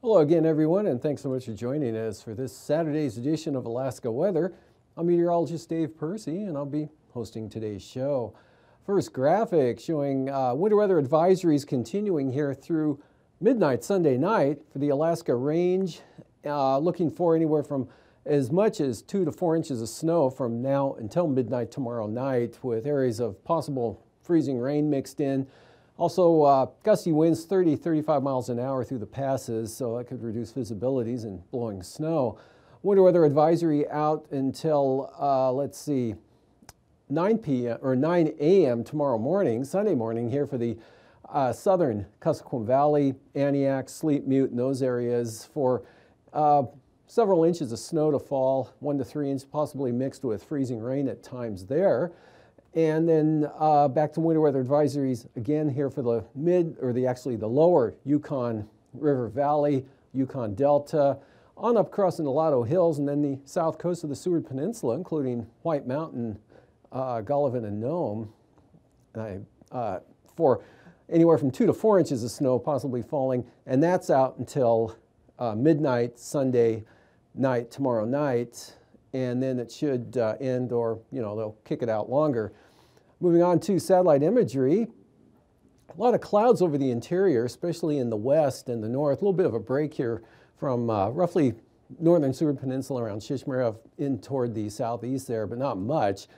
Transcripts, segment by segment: Hello again, everyone, and thanks so much for joining us for this Saturday's edition of Alaska Weather. I'm meteorologist Dave Percy, and I'll be hosting today's show. First graphic showing winter weather advisories continuing here through midnight Sunday night for the Alaska Range, looking for anywhere from as much as 2 to 4 inches of snow from now until midnight tomorrow night, with areas of possible freezing rain mixed in. Also, gusty winds 30, 35 miles an hour through the passes, so that could reduce visibilities and blowing snow. Winter weather advisory out until, let's see, 9 p.m. or 9 a.m. tomorrow morning, Sunday morning here for the southern Kuskokwim Valley, Aniak, Sleetmute, and those areas for several inches of snow to fall, 1 to 3 inches, possibly mixed with freezing rain at times there. And then back to winter weather advisories again here for the actually the lower Yukon River Valley, Yukon Delta, on up across the Lotto Hills, and then the south coast of the Seward Peninsula, including White Mountain, Golovin, and Nome, for anywhere from 2 to 4 inches of snow possibly falling, and that's out until midnight Sunday night, tomorrow night. And then it should end, or, you know, they'll kick it out longer. Moving on to satellite imagery, a lot of clouds over the interior, especially in the west and the north. A little bit of a break here from roughly northern Seward Peninsula around Shishmaref in toward the southeast there, but not much.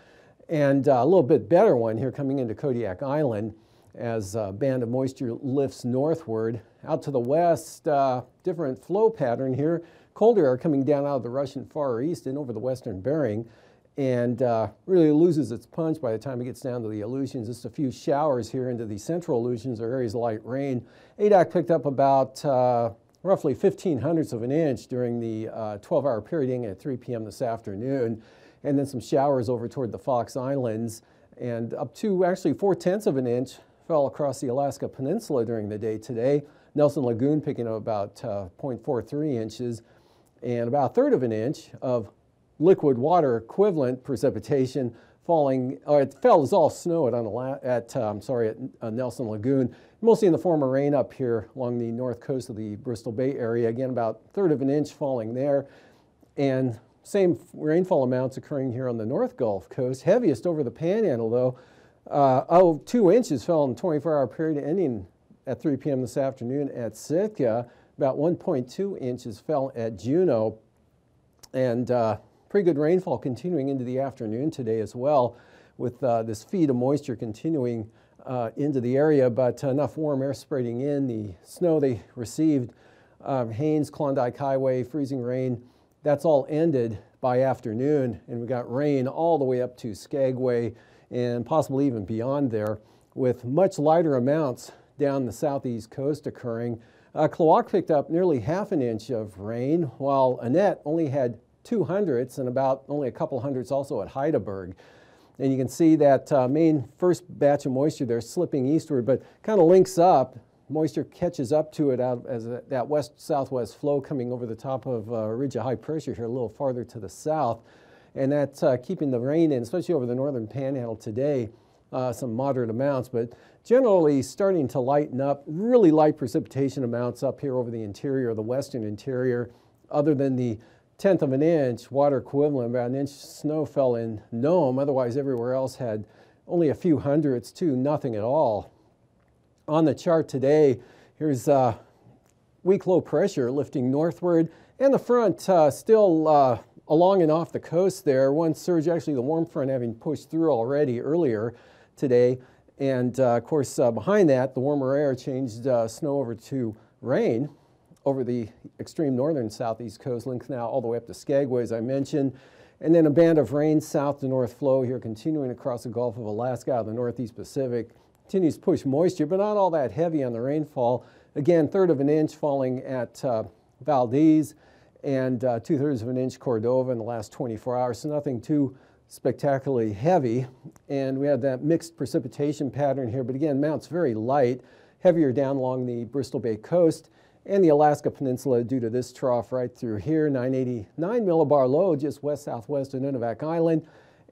And a little bit better one here coming into Kodiak Island as a band of moisture lifts northward. Out to the west, different flow pattern here. Colder air coming down out of the Russian Far East and over the western Bering, and really loses its punch by the time it gets down to the Aleutians. Just a few showers here into the central Aleutians, or areas of light rain. ADAC picked up about roughly 0.15 inches during the 12-hour period ending at 3 p.m. this afternoon, and then some showers over toward the Fox Islands, and up to actually 0.4 inches fell across the Alaska Peninsula during the day today. Nelson Lagoon picking up about 0.43 inches. And about 1/3 inch of liquid water equivalent precipitation falling, or it fell as all snow at Nelson Lagoon, mostly in the form of rain up here along the north coast of the Bristol Bay area. Again, about 1/3 inch falling there, and same rainfall amounts occurring here on the North Gulf Coast. Heaviest over the Panhandle though, 2 inches fell in the 24-hour period ending at 3 p.m. this afternoon at Sitka. About 1.2 inches fell at Juneau, and pretty good rainfall continuing into the afternoon today as well, with this feed of moisture continuing into the area, but enough warm air spreading in. The snow they received, Haines, Klondike Highway, freezing rain, that's all ended by afternoon, and we got rain all the way up to Skagway and possibly even beyond there, with much lighter amounts down the southeast coast occurring. Kloak picked up nearly 0.5 inches of rain, while Annette only had 0.2 inches and about only a couple hundredths also at Heidelberg. And you can see that main first batch of moisture there slipping eastward, but kind of links up. Moisture catches up to it out as that west-southwest flow coming over the top of a ridge of high pressure here a little farther to the south. And that's keeping the rain in, especially over the northern Panhandle today. Some moderate amounts, but generally starting to lighten up. Really light precipitation amounts up here over the interior, the western interior, other than the 0.1 inch water equivalent. About 1 inch snow fell in Nome. Otherwise, everywhere else had only a few hundredths to nothing at all. On the chart today, here's weak low pressure lifting northward, and the front still along and off the coast there. One surge, actually the warm front having pushed through already earlier today, and of course behind that the warmer air changed snow over to rain over the extreme northern southeast coast, links now all the way up to Skagway as I mentioned, and then a band of rain south to north flow here continuing across the Gulf of Alaska out of the northeast Pacific, continues to push moisture but not all that heavy on the rainfall, Again, 1/3 of an inch falling at Valdez and 2/3 of an inch Cordova in the last 24 hours, so nothing too spectacularly heavy. And we had that mixed precipitation pattern here, but again, mounts very light, heavier down along the Bristol Bay coast and the Alaska Peninsula due to this trough right through here, 989 millibar low just west-southwest of Nunivak Island.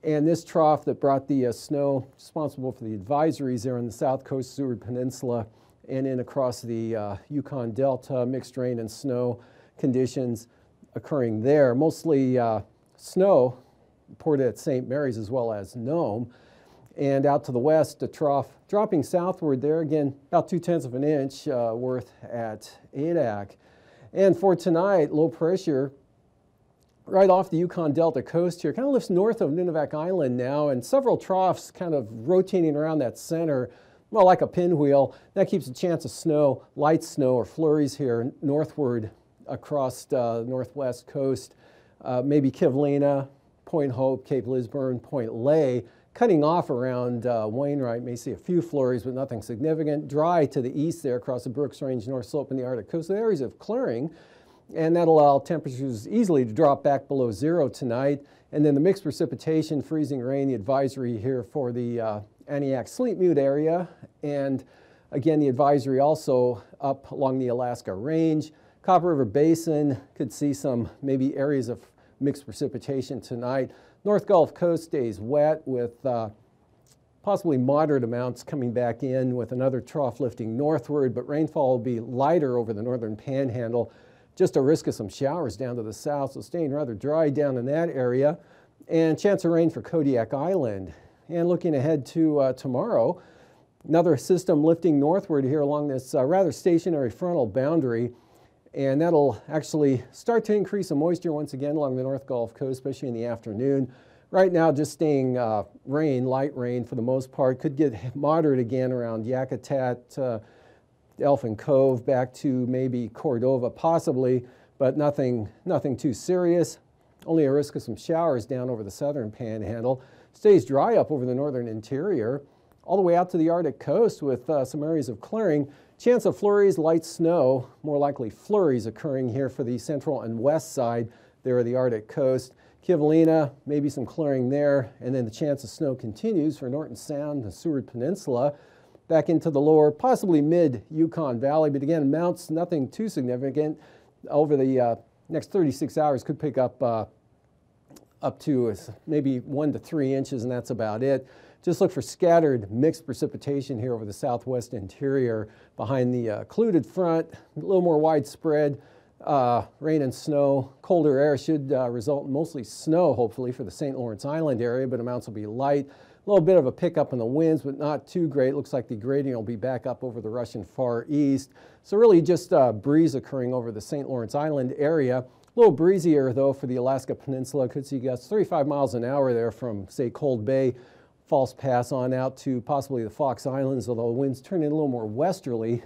And this trough that brought the snow responsible for the advisories there on the south coast, Seward Peninsula, and in across the Yukon Delta, mixed rain and snow conditions occurring there. Mostly snow poured at St. Mary's as well as Nome. And out to the west, a trough dropping southward there, again, about 2/10 of an inch worth at ADAC. And for tonight, low pressure right off the Yukon Delta coast here, kind of lifts north of Nunivak Island now, and several troughs kind of rotating around that center, well, like a pinwheel. That keeps a chance of snow, light snow or flurries here northward across the northwest coast, maybe Kivalina, Point Hope, Cape Lisburn, Point Ley, cutting off around Wainwright. May see a few flurries, but nothing significant. Dry to the east there across the Brooks Range, North Slope, and the Arctic coast. So areas of clearing, and that'll allow temperatures easily to drop back below zero tonight. And then the mixed precipitation, freezing rain, the advisory here for the Aniak Sleetmute area. And again, the advisory also up along the Alaska Range. Copper River Basin could see some maybe areas of mixed precipitation tonight. North Gulf Coast stays wet with possibly moderate amounts coming back in with another trough lifting northward, but rainfall will be lighter over the northern panhandle. Just a risk of some showers down to the south, so staying rather dry down in that area. And chance of rain for Kodiak Island. And looking ahead to tomorrow, another system lifting northward here along this rather stationary frontal boundary. And that'll actually start to increase some moisture once again along the North Gulf Coast, especially in the afternoon. Right now, just staying rain, light rain for the most part. Could get moderate again around Yakutat, Elfin Cove, back to maybe Cordova possibly, but nothing too serious. Only a risk of some showers down over the southern panhandle. Stays dry up over the northern interior, all the way out to the Arctic coast with some areas of clearing. Chance of flurries, light snow, more likely flurries occurring here for the central and west side there of the Arctic coast. Kivalina, maybe some clearing there, and then the chance of snow continues for Norton Sound, the Seward Peninsula, back into the lower, possibly mid-Yukon Valley, but again, mounts nothing too significant. Over the next 36 hours could pick up to maybe 1 to 3 inches, and that's about it. Just look for scattered mixed precipitation here over the southwest interior behind the occluded front, a little more widespread. Rain and snow, colder air should result in mostly snow, hopefully, for the St. Lawrence Island area, but amounts will be light. A little bit of a pickup in the winds, but not too great. Looks like the gradient will be back up over the Russian Far East. So really just a breeze occurring over the St. Lawrence Island area. A little breezier, though, for the Alaska Peninsula. Could see gusts 35 miles an hour there from, say, Cold Bay, False Pass on out to possibly the Fox Islands, although winds turn in a little more westerly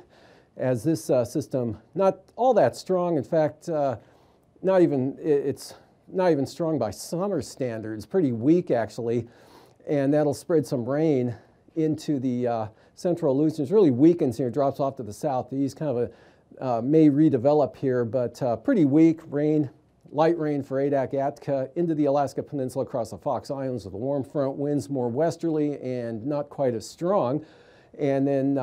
as this system, not all that strong. In fact, it's not even strong by summer standards, pretty weak actually, and that'll spread some rain into the central Aleutians. Really weakens here, drops off to the southeast, kind of a may redevelop here, but pretty weak rain. Light rain for ADAC, Atka, into the Alaska Peninsula across the Fox Islands with the warm front winds more westerly and not quite as strong. And then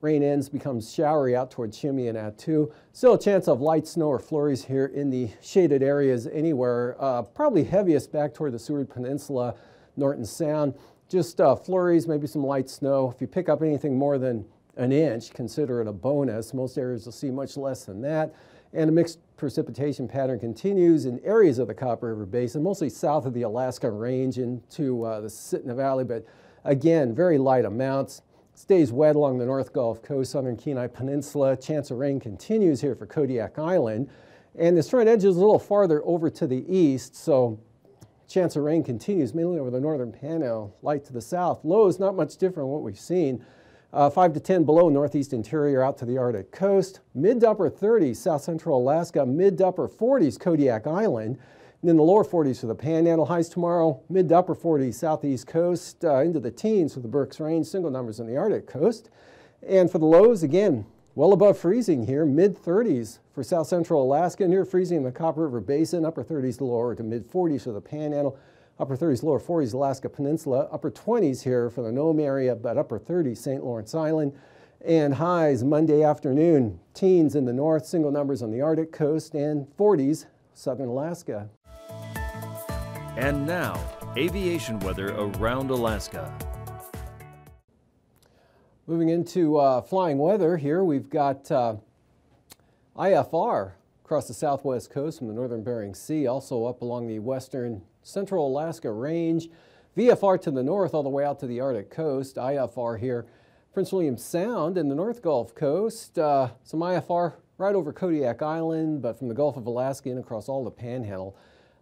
rain ends, becomes showery out toward Chimney and Attu. Still a chance of light snow or flurries here in the shaded areas anywhere. Probably heaviest back toward the Seward Peninsula, Norton Sound. Just flurries, maybe some light snow. If you pick up anything more than an inch, consider it a bonus. Most areas will see much less than that. And a mixed precipitation pattern continues in areas of the Copper River Basin, mostly south of the Alaska Range into the Sitna Valley, but again, very light amounts. Stays wet along the North Gulf Coast, southern Kenai Peninsula. Chance of rain continues here for Kodiak Island. And this front edge is a little farther over to the east, so chance of rain continues mainly over the northern panhandle, light to the south. Lows, not much different from what we've seen. 5 to 10 below northeast interior out to the Arctic coast, mid to upper 30s south central Alaska, mid to upper 40s Kodiak Island, and then the lower 40s for the Panhandle. Highs tomorrow, mid to upper 40s southeast coast, into the teens for the Brooks Range, single numbers on the Arctic coast. And for the lows, again, Well above freezing here, mid-30s for south central Alaska, near freezing in the Copper River Basin, upper 30s to lower to mid-40s for the Panhandle, upper 30s, lower 40s Alaska Peninsula, upper 20s here for the Nome area, but upper 30s St. Lawrence Island, and highs Monday afternoon, teens in the north, single numbers on the Arctic coast, and 40s southern Alaska. And now, aviation weather around Alaska. Moving into flying weather here, we've got IFR across the southwest coast from the northern Bering Sea, also up along the western central Alaska range, VFR to the north all the way out to the Arctic coast, IFR here, Prince William Sound and the North Gulf Coast, some IFR right over Kodiak Island, but from the Gulf of Alaska and across all the Panhandle.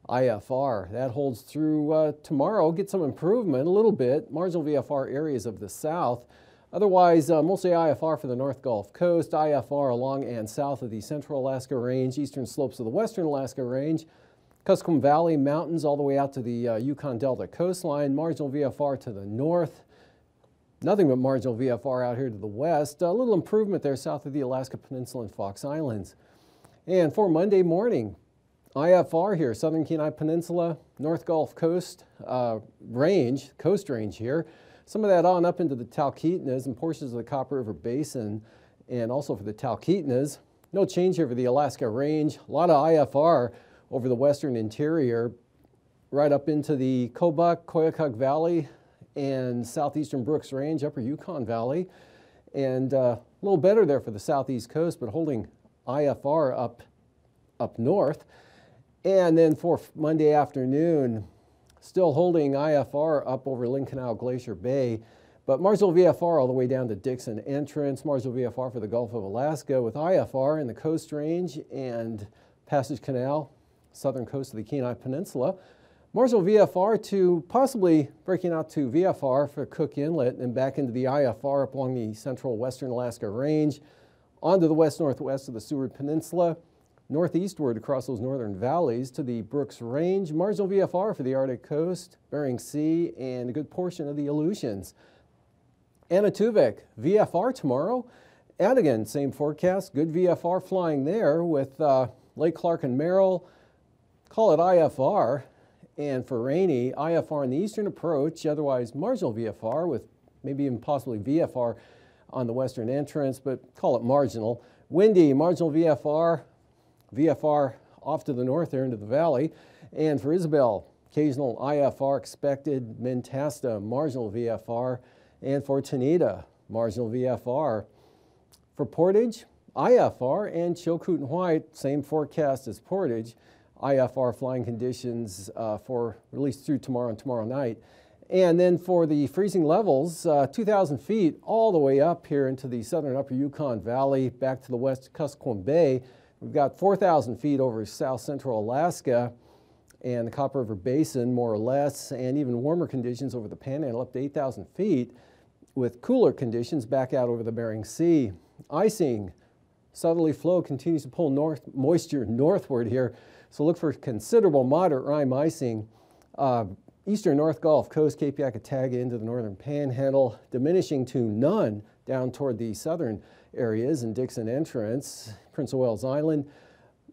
IFR. That holds through tomorrow. Get some improvement, a little bit, marginal VFR areas of the south. Otherwise, mostly IFR for the North Gulf Coast, IFR along and south of the Central Alaska Range, eastern slopes of the Western Alaska Range, Kuskokwim Valley Mountains all the way out to the Yukon Delta coastline, marginal VFR to the north. Nothing but marginal VFR out here to the west. A little improvement there south of the Alaska Peninsula and Fox Islands. And for Monday morning, IFR here, southern Kenai Peninsula, North Gulf Coast range, coast range here. Some of that on up into the Talkeetnas and portions of the Copper River Basin, and also for the Talkeetnas. No change here for the Alaska Range. A lot of IFR over the western interior, right up into the Kobuk, Koyukuk Valley, and southeastern Brooks Range, upper Yukon Valley. And a little better there for the southeast coast, but holding IFR up north. And then for Monday afternoon, still holding IFR up over Lynn Canal Glacier Bay, but marginal VFR all the way down to Dixon Entrance, marginal VFR for the Gulf of Alaska with IFR in the Coast Range and Passage Canal, southern coast of the Kenai Peninsula. Marginal VFR to possibly breaking out to VFR for Cook Inlet and back into the IFR up along the central western Alaska Range, onto the west-northwest of the Seward Peninsula, northeastward across those northern valleys to the Brooks Range, marginal VFR for the Arctic coast, Bering Sea, and a good portion of the Aleutians. Anatuvik, VFR tomorrow. Adigan, same forecast, good VFR flying there with Lake Clark and Merrill. Call it IFR. And for Rainy, IFR on the eastern approach, otherwise marginal VFR with maybe even possibly VFR on the western entrance, but call it marginal. Windy, marginal VFR. VFR off to the north there into the valley. And for Isabel, occasional IFR expected, Mentasta, marginal VFR. And for Tanita, marginal VFR. For Portage, IFR, and Chilkoot and White, same forecast as Portage. IFR flying conditions for at least through tomorrow and tomorrow night. And then for the freezing levels, 2,000 feet all the way up here into the southern upper Yukon Valley, back to the west Kuskokwim Bay. We've got 4,000 feet over south central Alaska and the Copper River Basin, more or less, and even warmer conditions over the Panhandle, up to 8,000 feet, with cooler conditions back out over the Bering Sea. Icing, southerly flow continues to pull moisture northward here, so look for considerable moderate rime icing. Eastern North Gulf Coast, Cape Yakutaga into the northern Panhandle, diminishing to none down toward the southern areas and Dixon Entrance, Prince of Wales Island.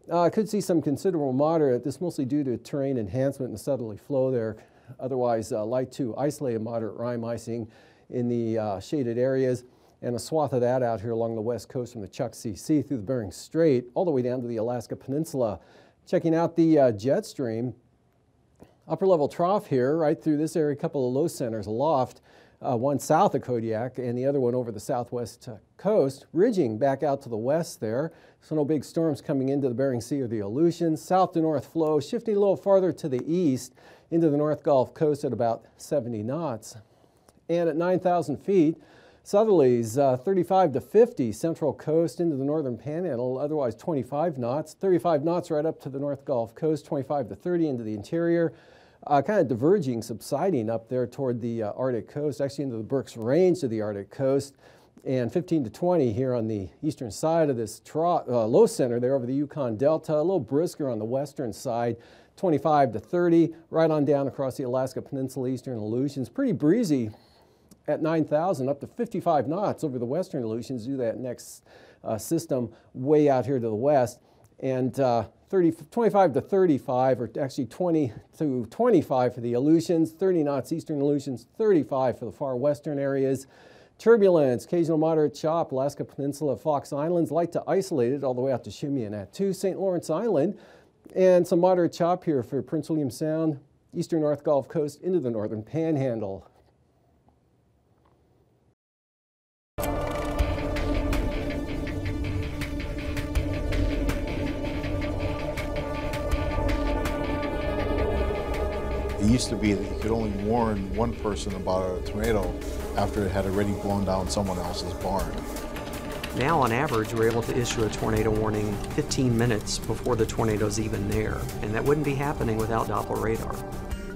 Could see some considerable moderate. This mostly due to terrain enhancement and the southerly flow there. Otherwise, light to isolated moderate rime icing in the shaded areas, and a swath of that out here along the west coast from the Chukchi Sea through the Bering Strait all the way down to the Alaska Peninsula. Checking out the jet stream, upper level trough here, right through this area, a couple of low centers aloft. One south of Kodiak and the other one over the southwest coast, ridging back out to the west there. So no big storms coming into the Bering Sea or the Aleutians. South to north flow, shifting a little farther to the east into the North Gulf Coast at about 70 knots. And at 9,000 feet, southerlies 35 to 50 central coast into the northern Panhandle, otherwise 25 knots. 35 knots right up to the North Gulf Coast, 25 to 30 into the interior. Kind of diverging, subsiding up there toward the Arctic coast, actually into the Brooks Range to the Arctic coast, and 15 to 20 here on the eastern side of this low center there over the Yukon Delta, a little brisker on the western side, 25 to 30, right on down across the Alaska Peninsula, eastern Aleutians. Pretty breezy at 9,000, up to 55 knots over the western Aleutians, do that next system way out here to the west. And 25 to 35, or actually 20 to 25 for the Aleutians, 30 knots eastern Aleutians, 35 for the far western areas. Turbulence, occasional moderate chop, Alaska Peninsula, Fox Islands, light to isolated all the way out to Shimianak, St. Lawrence Island, and some moderate chop here for Prince William Sound, eastern North Gulf Coast into the northern Panhandle. It used to be that you could only warn one person about a tornado after it had already blown down someone else's barn. Now, on average, we're able to issue a tornado warning 15 minutes before the tornado's even there, and that wouldn't be happening without Doppler radar.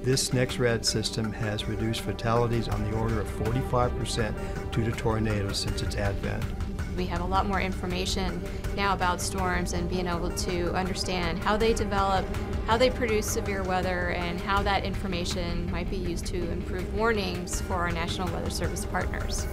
This NexRad system has reduced fatalities on the order of 45% due to tornadoes since its advent. We have a lot more information now about storms and being able to understand how they develop, how they produce severe weather, and how that information might be used to improve warnings for our National Weather Service partners.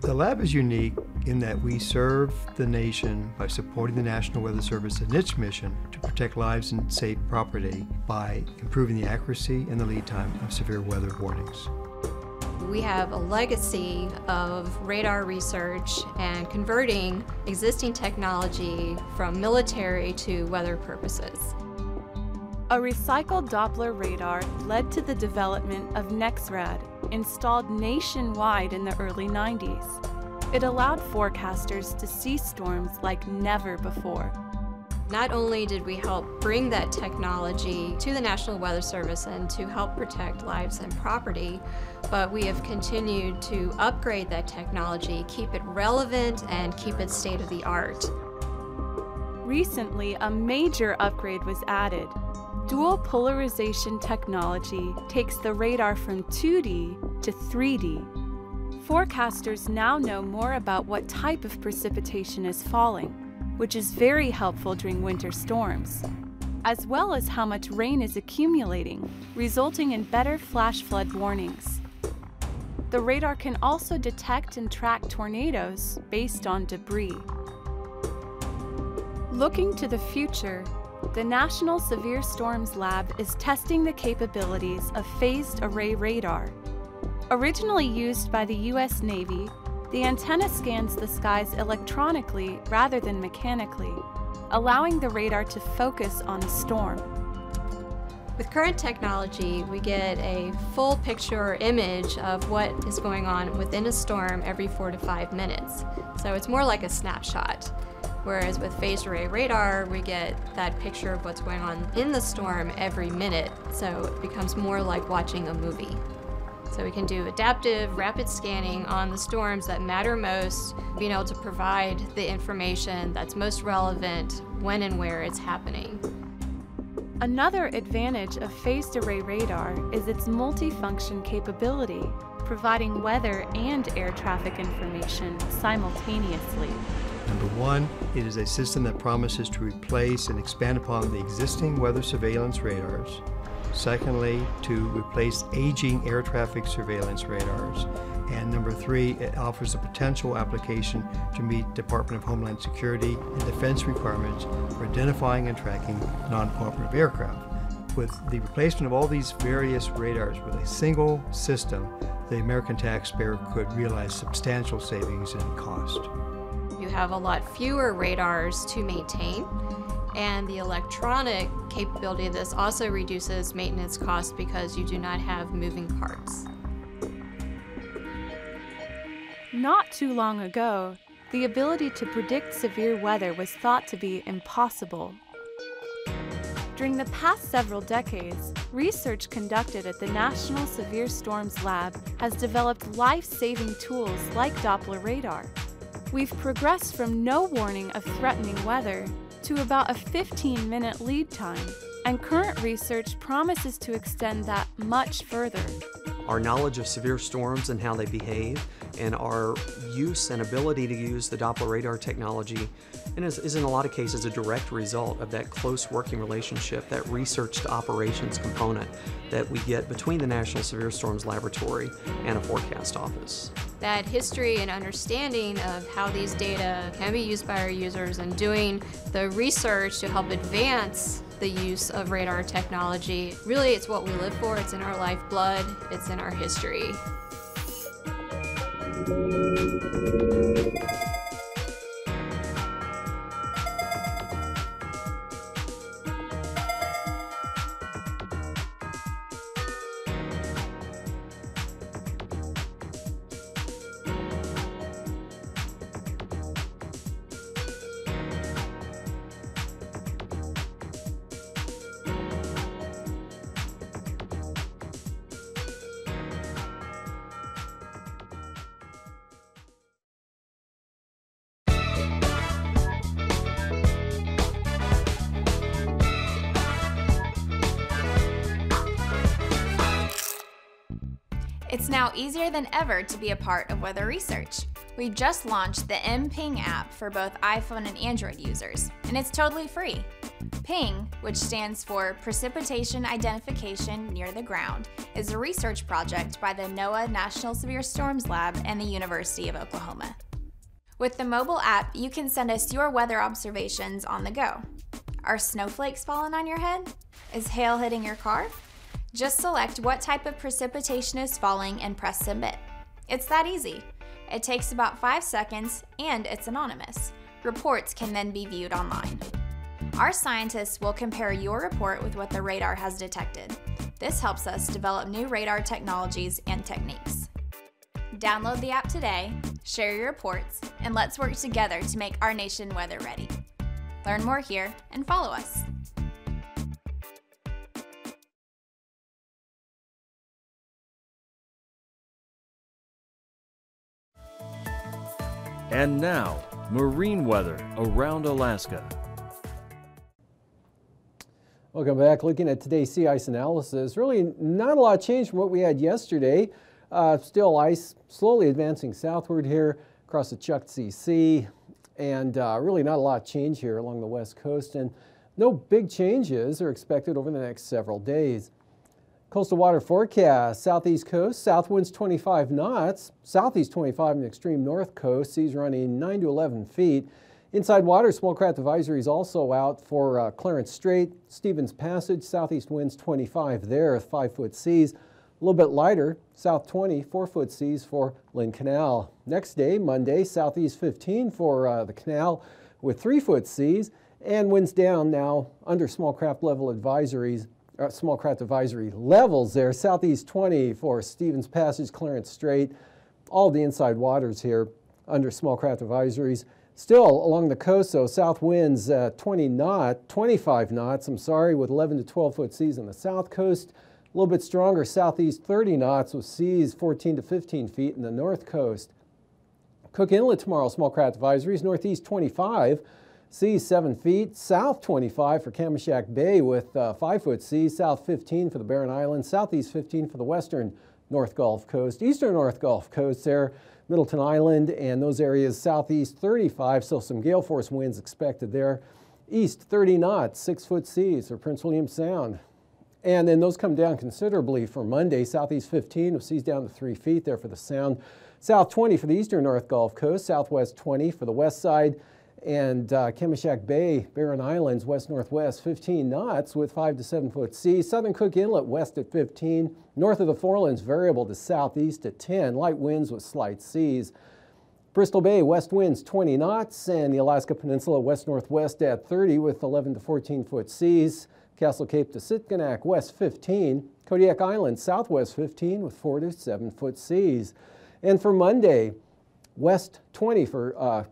The lab is unique in that we serve the nation by supporting the National Weather Service in its mission to protect lives and save property by improving the accuracy and the lead time of severe weather warnings. We have a legacy of radar research and converting existing technology from military to weather purposes. A recycled Doppler radar led to the development of NexRad, installed nationwide in the early 90s. It allowed forecasters to see storms like never before. Not only did we help bring that technology to the National Weather Service and to help protect lives and property, but we have continued to upgrade that technology, keep it relevant, and keep it state-of-the-art. Recently, a major upgrade was added. Dual polarization technology takes the radar from 2D to 3D. Forecasters now know more about what type of precipitation is falling, which is very helpful during winter storms, as well as how much rain is accumulating, resulting in better flash flood warnings. The radar can also detect and track tornadoes based on debris. Looking to the future, the National Severe Storms Lab is testing the capabilities of phased array radar. Originally used by the U.S. Navy, the antenna scans the skies electronically rather than mechanically, allowing the radar to focus on a storm. With current technology, we get a full picture or image of what is going on within a storm every 4 to 5 minutes. So it's more like a snapshot. Whereas with phased array radar, we get that picture of what's going on in the storm every minute, so it becomes more like watching a movie. So we can do adaptive, rapid scanning on the storms that matter most, being able to provide the information that's most relevant when and where it's happening. Another advantage of phased array radar is its multifunction capability, providing weather and air traffic information simultaneously. Number one, it is a system that promises to replace and expand upon the existing weather surveillance radars. Secondly, to replace aging air traffic surveillance radars. And number three, it offers a potential application to meet Department of Homeland Security and defense requirements for identifying and tracking non-cooperative aircraft. With the replacement of all these various radars with a single system, the American taxpayer could realize substantial savings in cost. You have a lot fewer radars to maintain, and the electronic capability of this also reduces maintenance costs because you do not have moving parts. Not too long ago, the ability to predict severe weather was thought to be impossible. During the past several decades, research conducted at the National Severe Storms Lab has developed life-saving tools like Doppler radar. We've progressed from no warning of threatening weather to about a 15-minute lead time, and current research promises to extend that much further. our knowledge of severe storms and how they behave, and our use and ability to use the Doppler radar technology, and is in a lot of cases a direct result of that close working relationship, that research to operations component that we get between the National Severe Storms Laboratory and a forecast office. That history and understanding of how these data can be used by our users and doing the research to help advance the use of radar technology, really it's what we live for, it's in our lifeblood, it's in our history. It's now easier than ever to be a part of weather research. We've just launched the mPing app for both iPhone and Android users, and it's totally free. PING, which stands for Precipitation Identification Near the Ground, is a research project by the NOAA National Severe Storms Lab and the University of Oklahoma. With the mobile app, you can send us your weather observations on the go. Are snowflakes falling on your head? Is hail hitting your car? Just select what type of precipitation is falling and press submit. It's that easy. It takes about 5 seconds and it's anonymous. Reports can then be viewed online. Our scientists will compare your report with what the radar has detected. This helps us develop new radar technologies and techniques. Download the app today, share your reports, and let's work together to make our nation weather ready. Learn more here and follow us. And now, marine weather around Alaska. Welcome back. Looking at today's sea ice analysis, really not a lot changed from what we had yesterday. Still ice slowly advancing southward here across the Chukchi Sea, and really not a lot change here along the west coast, and no big changes are expected over the next several days. Coastal water forecast, southeast coast, south winds 25 knots, southeast 25 in the extreme north coast, seas running 9 to 11 feet. Inside water, small craft advisories also out for Clarence Strait, Stevens Passage, southeast winds 25 there, 5-foot seas. A little bit lighter, south 20, 4-foot seas for Lynn Canal. Next day, Monday, southeast 15 for the canal with 3-foot seas, and winds down now under small craft level advisories. Small craft advisory levels there, southeast 20 for Stevens Passage, Clarence Strait, all the inside waters here under small craft advisories. Still along the coast, though, south winds 25 knots, I'm sorry, with 11 to 12-foot seas on the south coast. A little bit stronger, southeast 30 knots with seas 14 to 15 feet in the north coast. Cook Inlet tomorrow, small craft advisories, northeast 25. Seas 7 feet, south 25 for Kamishak Bay with 5-foot seas, south 15 for the Barren Islands, southeast 15 for the western North Gulf Coast, eastern North Gulf Coast there, Middleton Island and those areas, southeast 35, so some gale force winds expected there. East 30 knots, 6-foot seas for Prince William Sound. And then those come down considerably for Monday, southeast 15 with seas down to 3 feet there for the Sound, south 20 for the eastern North Gulf Coast, southwest 20 for the west side, and Kamishak Bay, Barren Islands, west-northwest, 15 knots with 5 to 7-foot seas. Southern Cook Inlet, west at 15. North of the Forelands, variable to southeast at 10. Light winds with slight seas. Bristol Bay, west winds, 20 knots. And the Alaska Peninsula, west-northwest at 30 with 11 to 14-foot seas. Castle Cape to Sitkanak, west 15. Kodiak Island, southwest 15 with 4 to 7-foot seas. And for Monday, west 20 for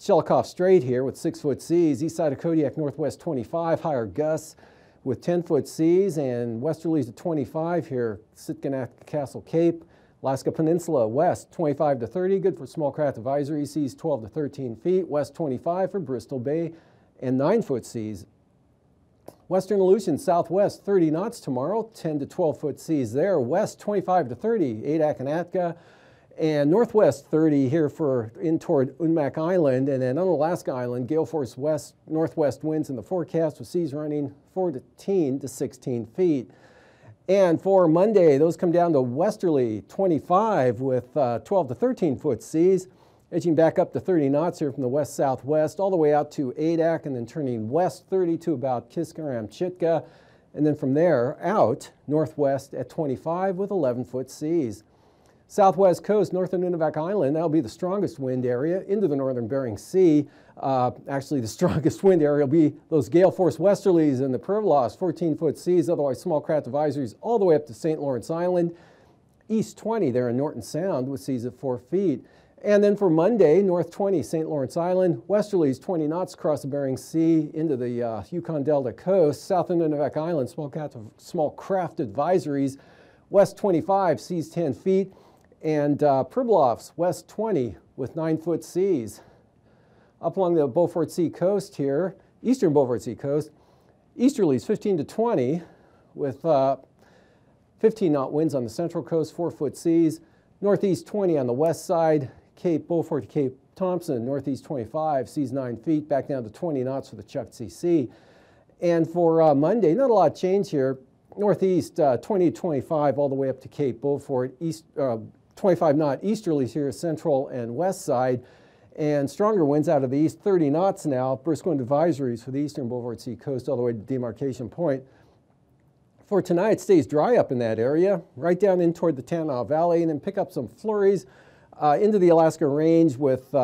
Shelikof Strait here with 6-foot seas, east side of Kodiak northwest 25, higher gusts with 10-foot seas, and westerlies at 25 here, Sitkanak Castle Cape, Alaska Peninsula west 25 to 30, good for small craft advisory, seas 12 to 13 feet, west 25 for Bristol Bay, and 9-foot seas. Western Aleutians southwest 30 knots tomorrow, 10 to 12 foot seas there. West 25 to 30, ADAC and Atka. And northwest 30 here for in toward Nunivak Island, and then on Alaska Island, gale force west northwest winds in the forecast with seas running 14 to 16 feet. And for Monday, those come down to westerly 25 with 12 to 13 foot seas, edging back up to 30 knots here from the west southwest, all the way out to Adak, and then turning west 30 to about Kiskaram-Chitka, and then from there out northwest at 25 with 11 foot seas. Southwest coast, north of Nunivak Island, that'll be the strongest wind area into the northern Bering Sea. Actually, the strongest wind area will be those gale force westerlies and the Privilos, 14-foot seas, otherwise small craft advisories all the way up to St. Lawrence Island. East 20 there in Norton Sound with seas at 4 feet. And then for Monday, north 20, St. Lawrence Island, westerlies 20 knots across the Bering Sea into the Yukon Delta coast, south of Nunivak Island, small craft advisories, west 25, seas 10 feet. And Pribilofs, west 20 with 9-foot seas. Up along the Beaufort Sea coast here, eastern Beaufort Sea coast, easterlies 15 to 20 with 15-knot winds on the central coast, 4-foot seas. Northeast 20 on the west side, Cape Beaufort to Cape Thompson, northeast 25, seas 9 feet, back down to 20 knots for the Chukchi Sea. And for Monday, not a lot of change here. Northeast 20 to 25 all the way up to Cape Beaufort, east 25 knot easterlies here, central and west side, and stronger winds out of the east, 30 knots now, brisk wind advisories for the eastern Beaufort Sea coast all the way to demarcation point. For tonight, it stays dry up in that area, right down in toward the Tanana Valley, and then pick up some flurries into the Alaska Range with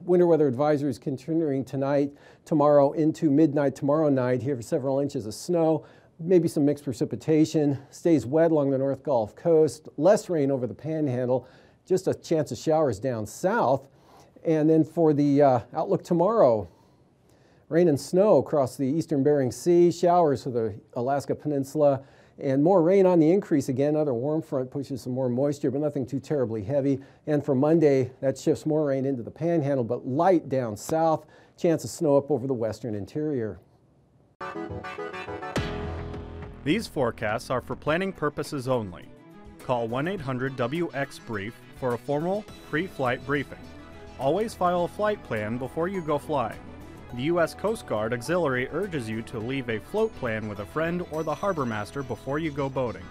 winter weather advisories continuing tonight, tomorrow into midnight tomorrow night here for several inches of snow. Maybe some mixed precipitation, stays wet along the North Gulf Coast, less rain over the Panhandle, just a chance of showers down south. And then for the outlook tomorrow, rain and snow across the eastern Bering Sea, showers for the Alaska Peninsula, and more rain on the increase again. Another warm front pushes some more moisture, but nothing too terribly heavy. And for Monday, that shifts more rain into the Panhandle, but light down south, chance of snow up over the western interior. These forecasts are for planning purposes only. Call 1-800-WX-BRIEF for a formal pre-flight briefing. Always file a flight plan before you go flying. The U.S. Coast Guard Auxiliary urges you to leave a float plan with a friend or the harbor master before you go boating.